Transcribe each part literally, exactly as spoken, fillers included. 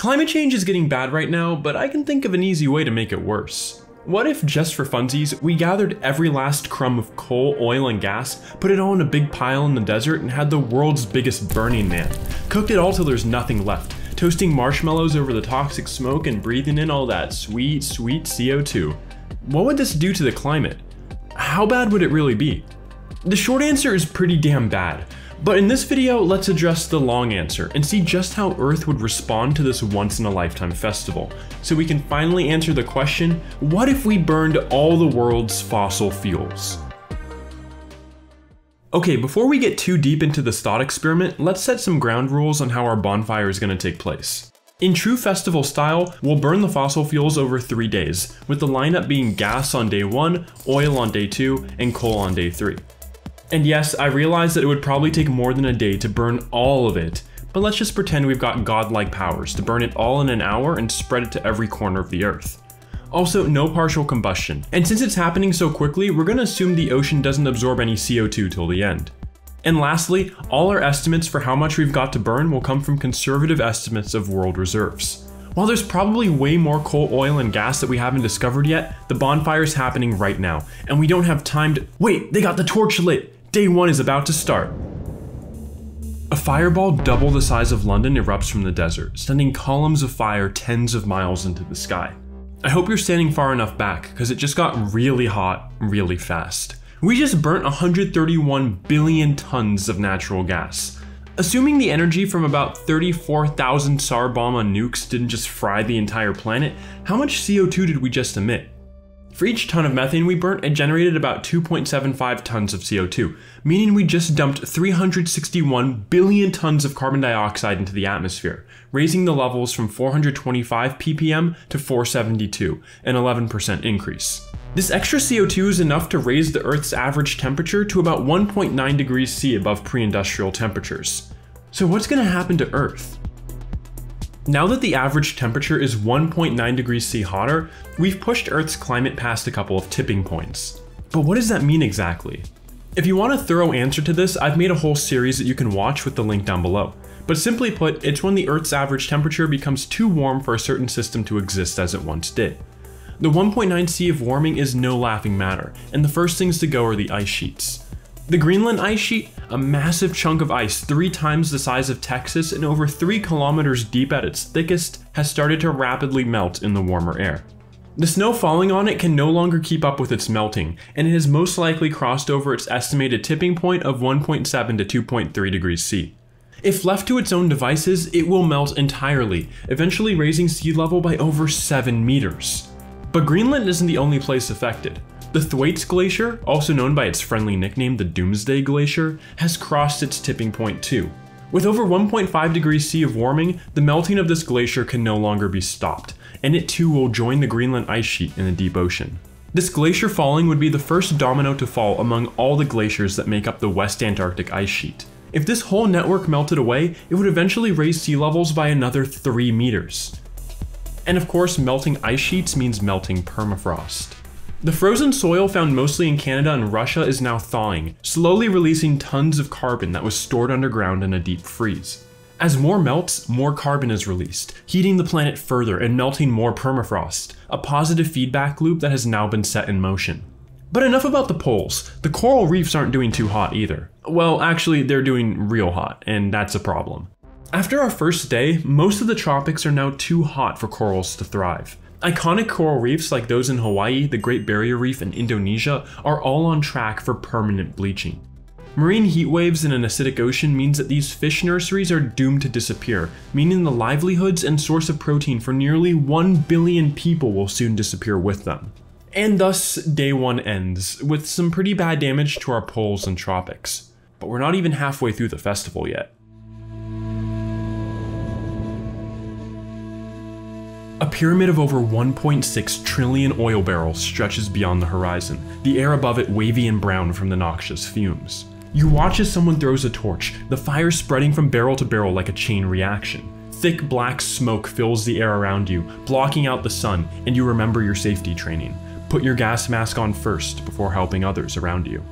Climate change is getting bad right now, but I can think of an easy way to make it worse. What if, just for funsies, we gathered every last crumb of coal, oil, and gas, put it all in a big pile in the desert, and had the world's biggest Burning Man? Cooked it all till there's nothing left, toasting marshmallows over the toxic smoke and breathing in all that sweet, sweet C O two. What would this do to the climate? How bad would it really be? The short answer is pretty damn bad. But in this video, let's address the long answer and see just how Earth would respond to this once-in-a-lifetime festival, so we can finally answer the question, what if we burned all the world's fossil fuels? Okay, before we get too deep into this thought experiment, let's set some ground rules on how our bonfire is going to take place. In true festival style, we'll burn the fossil fuels over three days, with the lineup being gas on day one, oil on day two, and coal on day three. And yes, I realize that it would probably take more than a day to burn all of it, but let's just pretend we've got godlike powers to burn it all in an hour and spread it to every corner of the Earth. Also, no partial combustion, and since it's happening so quickly, we're going to assume the ocean doesn't absorb any C O two till the end. And lastly, all our estimates for how much we've got to burn will come from conservative estimates of world reserves. While there's probably way more coal, oil, and gas that we haven't discovered yet, the bonfire's happening right now, and we don't have time to— Wait, they got the torch lit! Day one is about to start. A fireball double the size of London erupts from the desert, sending columns of fire tens of miles into the sky. I hope you're standing far enough back, because it just got really hot, really fast. We just burnt one hundred thirty-one billion tons of natural gas. Assuming the energy from about thirty-four thousand Tsar Bomba nukes didn't just fry the entire planet, how much C O two did we just emit? For each ton of methane we burnt, it generated about two point seven five tons of C O two, meaning we just dumped three hundred sixty-one billion tons of carbon dioxide into the atmosphere, raising the levels from four hundred twenty-five p p m to four seventy-two, an eleven percent increase. This extra C O two is enough to raise the Earth's average temperature to about one point nine degrees C above pre-industrial temperatures. So what's going to happen to Earth? Now that the average temperature is one point nine degrees C hotter, we've pushed Earth's climate past a couple of tipping points. But what does that mean exactly? If you want a thorough answer to this, I've made a whole series that you can watch with the link down below. But simply put, it's when the Earth's average temperature becomes too warm for a certain system to exist as it once did. The one point nine C of warming is no laughing matter, and the first things to go are the ice sheets. The Greenland Ice Sheet, a massive chunk of ice three times the size of Texas and over three kilometers deep at its thickest, has started to rapidly melt in the warmer air. The snow falling on it can no longer keep up with its melting, and it has most likely crossed over its estimated tipping point of one point seven to two point three degrees C. If left to its own devices, it will melt entirely, eventually raising sea level by over seven meters. But Greenland isn't the only place affected. The Thwaites Glacier, also known by its friendly nickname the Doomsday Glacier, has crossed its tipping point too. With over one point five degrees C of warming, the melting of this glacier can no longer be stopped, and it too will join the Greenland Ice Sheet in the deep ocean. This glacier falling would be the first domino to fall among all the glaciers that make up the West Antarctic Ice Sheet. If this whole network melted away, it would eventually raise sea levels by another three meters. And of course, melting ice sheets means melting permafrost. The frozen soil found mostly in Canada and Russia is now thawing, slowly releasing tons of carbon that was stored underground in a deep freeze. As more melts, more carbon is released, heating the planet further and melting more permafrost, a positive feedback loop that has now been set in motion. But enough about the poles. The coral reefs aren't doing too hot either. Well, actually, they're doing real hot, and that's a problem. After our first day, most of the tropics are now too hot for corals to thrive. Iconic coral reefs like those in Hawaii, the Great Barrier Reef, and Indonesia are all on track for permanent bleaching. Marine heat waves in an acidic ocean means that these fish nurseries are doomed to disappear, meaning the livelihoods and source of protein for nearly one billion people will soon disappear with them. And thus, day one ends, with some pretty bad damage to our poles and tropics. But we're not even halfway through the festival yet. A pyramid of over one point six trillion oil barrels stretches beyond the horizon, the air above it wavy and brown from the noxious fumes. You watch as someone throws a torch, the fire spreading from barrel to barrel like a chain reaction. Thick black smoke fills the air around you, blocking out the sun, and you remember your safety training. Put your gas mask on first before helping others around you.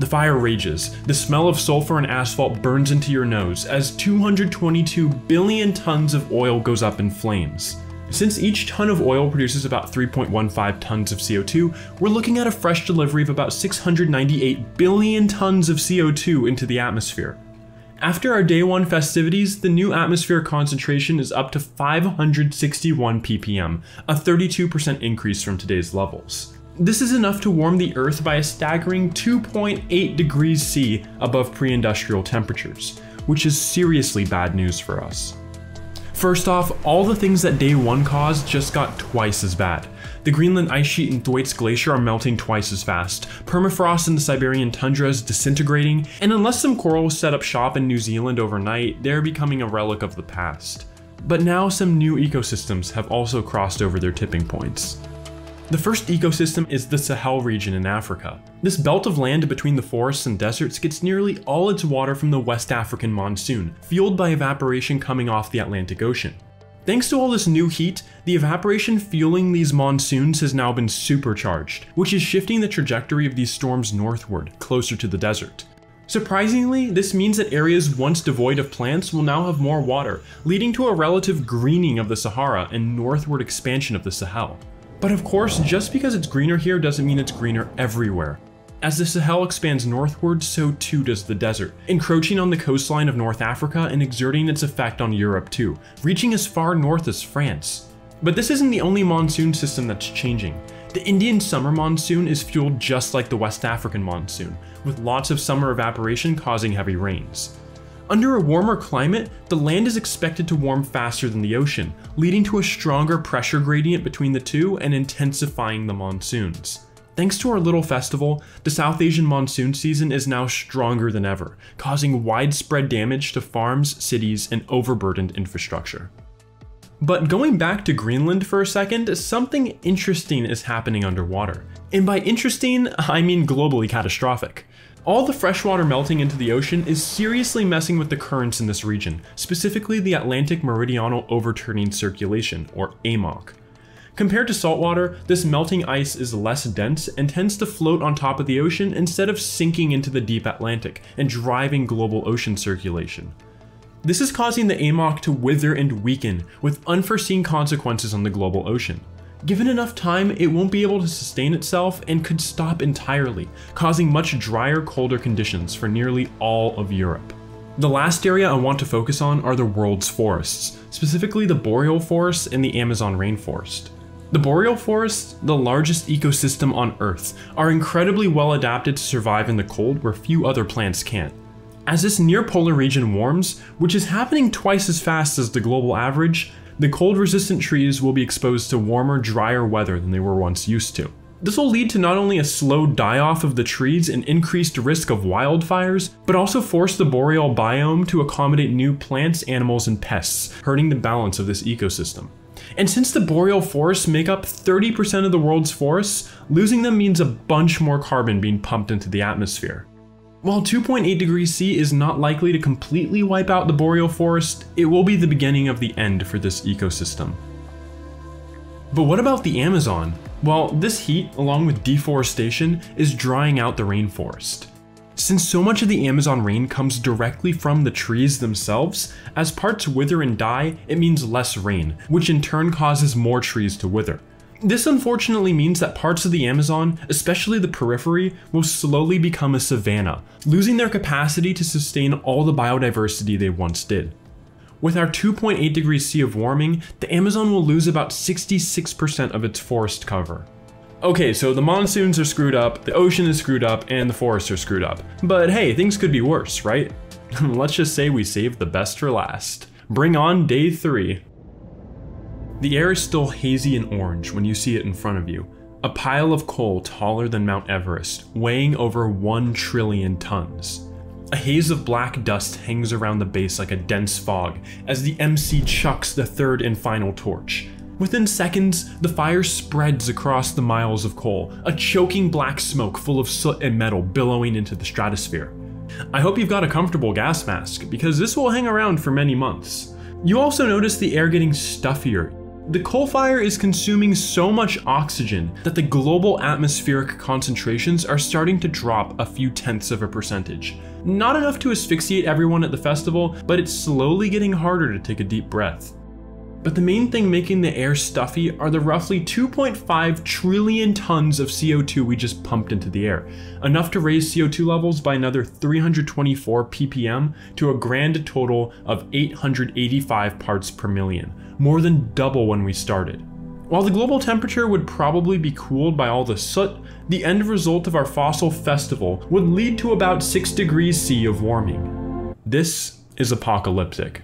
The fire rages. The smell of sulfur and asphalt burns into your nose as two hundred twenty-two billion tons of oil goes up in flames. Since each ton of oil produces about three point one five tons of C O two, we're looking at a fresh delivery of about six hundred ninety-eight billion tons of C O two into the atmosphere. After our day one festivities, the new atmosphere concentration is up to five hundred sixty-one p p m, a thirty-two percent increase from today's levels. This is enough to warm the Earth by a staggering two point eight degrees C above pre-industrial temperatures, which is seriously bad news for us. First off, all the things that day one caused just got twice as bad. The Greenland Ice Sheet and Thwaites Glacier are melting twice as fast, permafrost in the Siberian tundra is disintegrating, and unless some corals set up shop in New Zealand overnight, they're becoming a relic of the past. But now some new ecosystems have also crossed over their tipping points. The first ecosystem is the Sahel region in Africa. This belt of land between the forests and deserts gets nearly all its water from the West African monsoon, fueled by evaporation coming off the Atlantic Ocean. Thanks to all this new heat, the evaporation fueling these monsoons has now been supercharged, which is shifting the trajectory of these storms northward, closer to the desert. Surprisingly, this means that areas once devoid of plants will now have more water, leading to a relative greening of the Sahara and northward expansion of the Sahel. But of course, just because it's greener here doesn't mean it's greener everywhere. As the Sahel expands northward, so too does the desert, encroaching on the coastline of North Africa and exerting its effect on Europe too, reaching as far north as France. But this isn't the only monsoon system that's changing. The Indian summer monsoon is fueled just like the West African monsoon, with lots of summer evaporation causing heavy rains. Under a warmer climate, the land is expected to warm faster than the ocean, leading to a stronger pressure gradient between the two and intensifying the monsoons. Thanks to our little festival, the South Asian monsoon season is now stronger than ever, causing widespread damage to farms, cities, and overburdened infrastructure. But going back to Greenland for a second, something interesting is happening underwater. And by interesting, I mean globally catastrophic. All the freshwater melting into the ocean is seriously messing with the currents in this region, specifically the Atlantic Meridional Overturning Circulation, or AMOC. Compared to saltwater, this melting ice is less dense and tends to float on top of the ocean instead of sinking into the deep Atlantic and driving global ocean circulation. This is causing the AMOC to wither and weaken, with unforeseen consequences on the global ocean. Given enough time, it won't be able to sustain itself and could stop entirely, causing much drier, colder conditions for nearly all of Europe. The last area I want to focus on are the world's forests, specifically the boreal forests and the Amazon rainforest. The boreal forests, the largest ecosystem on Earth, are incredibly well adapted to survive in the cold where few other plants can. As this near-polar region warms, which is happening twice as fast as the global average, the cold-resistant trees will be exposed to warmer, drier weather than they were once used to. This will lead to not only a slow die-off of the trees and increased risk of wildfires, but also force the boreal biome to accommodate new plants, animals, and pests, hurting the balance of this ecosystem. And since the boreal forests make up thirty percent of the world's forests, losing them means a bunch more carbon being pumped into the atmosphere. While two point eight degrees C is not likely to completely wipe out the boreal forest, it will be the beginning of the end for this ecosystem. But what about the Amazon? Well, this heat, along with deforestation, is drying out the rainforest. Since so much of the Amazon rain comes directly from the trees themselves, as parts wither and die, it means less rain, which in turn causes more trees to wither. This unfortunately means that parts of the Amazon, especially the periphery, will slowly become a savanna, losing their capacity to sustain all the biodiversity they once did. With our two point eight degrees C of warming, the Amazon will lose about sixty-six percent of its forest cover. Okay, so the monsoons are screwed up, the ocean is screwed up, and the forests are screwed up. But hey, things could be worse, right? Let's just say we saved the best for last. Bring on day three. The air is still hazy and orange when you see it in front of you, a pile of coal taller than Mount Everest, weighing over one trillion tons. A haze of black dust hangs around the base like a dense fog as the M C chucks the third and final torch. Within seconds, the fire spreads across the miles of coal, a choking black smoke full of soot and metal billowing into the stratosphere. I hope you've got a comfortable gas mask, because this will hang around for many months. You also notice the air getting stuffier. The coal fire is consuming so much oxygen that the global atmospheric concentrations are starting to drop a few tenths of a percentage. Not enough to asphyxiate everyone at the festival, but it's slowly getting harder to take a deep breath. But the main thing making the air stuffy are the roughly two point five trillion tons of C O two we just pumped into the air, enough to raise C O two levels by another three hundred twenty-four p p m to a grand total of eight hundred eighty-five parts per million, more than double when we started. While the global temperature would probably be cooled by all the soot, the end result of our fossil festival would lead to about six degrees C of warming. This is apocalyptic.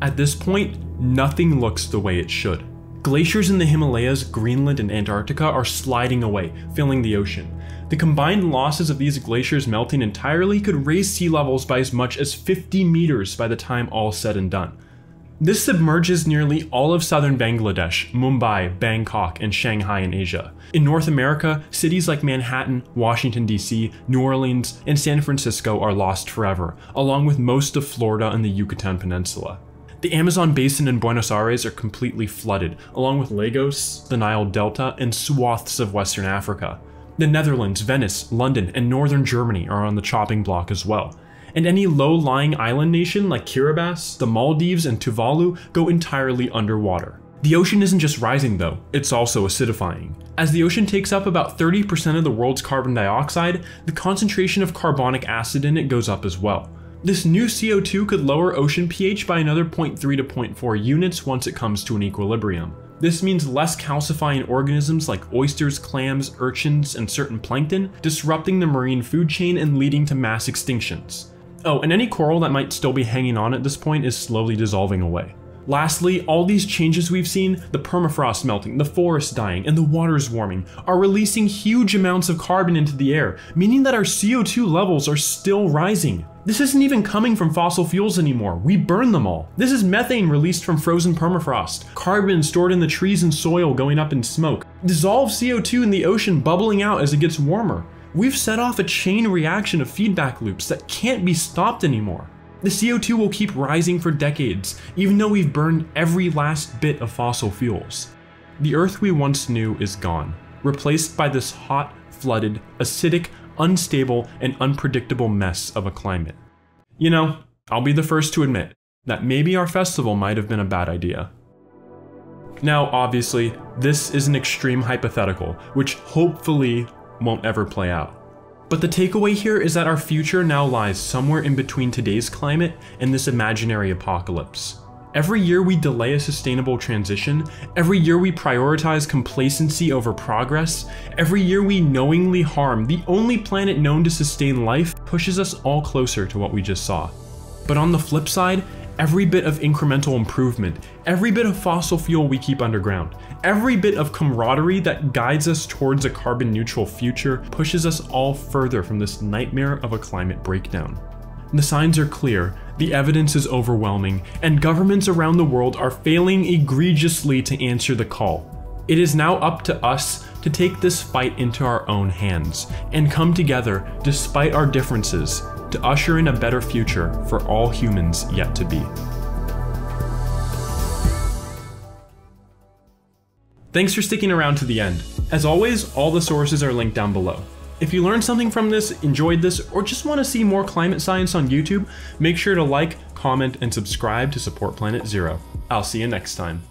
At this point, nothing looks the way it should. Glaciers in the Himalayas, Greenland, and Antarctica are sliding away, filling the ocean. The combined losses of these glaciers melting entirely could raise sea levels by as much as fifty meters by the time all said and done. This submerges nearly all of southern Bangladesh, Mumbai, Bangkok, and Shanghai in Asia. In North America, cities like Manhattan, Washington, D C, New Orleans, and San Francisco are lost forever, along with most of Florida and the Yucatan Peninsula. The Amazon basin and Buenos Aires are completely flooded, along with Lagos, the Nile Delta, and swaths of Western Africa. The Netherlands, Venice, London, and northern Germany are on the chopping block as well. And any low-lying island nation like Kiribati, the Maldives, and Tuvalu go entirely underwater. The ocean isn't just rising though, it's also acidifying. As the ocean takes up about thirty percent of the world's carbon dioxide, the concentration of carbonic acid in it goes up as well. This new C O two could lower ocean pH by another zero point three to zero point four units once it comes to an equilibrium. This means less calcifying organisms like oysters, clams, urchins, and certain plankton, disrupting the marine food chain and leading to mass extinctions. Oh, and any coral that might still be hanging on at this point is slowly dissolving away. Lastly, all these changes we've seen, the permafrost melting, the forest dying, and the waters warming, are releasing huge amounts of carbon into the air, meaning that our C O two levels are still rising. This isn't even coming from fossil fuels anymore, we burn them all. This is methane released from frozen permafrost, carbon stored in the trees and soil going up in smoke, dissolved C O two in the ocean bubbling out as it gets warmer. We've set off a chain reaction of feedback loops that can't be stopped anymore. The C O two will keep rising for decades, even though we've burned every last bit of fossil fuels. The Earth we once knew is gone, replaced by this hot, flooded, acidic, unstable, and unpredictable mess of a climate. You know, I'll be the first to admit that maybe our festival might have been a bad idea. Now, obviously, this is an extreme hypothetical, which hopefully won't ever play out. But the takeaway here is that our future now lies somewhere in between today's climate and this imaginary apocalypse. Every year we delay a sustainable transition, every year we prioritize complacency over progress, every year we knowingly harm the only planet known to sustain life pushes us all closer to what we just saw. But on the flip side, every bit of incremental improvement, every bit of fossil fuel we keep underground, every bit of camaraderie that guides us towards a carbon neutral future pushes us all further from this nightmare of a climate breakdown. The signs are clear, the evidence is overwhelming, and governments around the world are failing egregiously to answer the call. It is now up to us to take this fight into our own hands and come together despite our differences to usher in a better future for all humans yet to be. Thanks for sticking around to the end. As always, all the sources are linked down below. If you learned something from this, enjoyed this, or just want to see more climate science on YouTube, make sure to like, comment, and subscribe to support Planet Zero. I'll see you next time.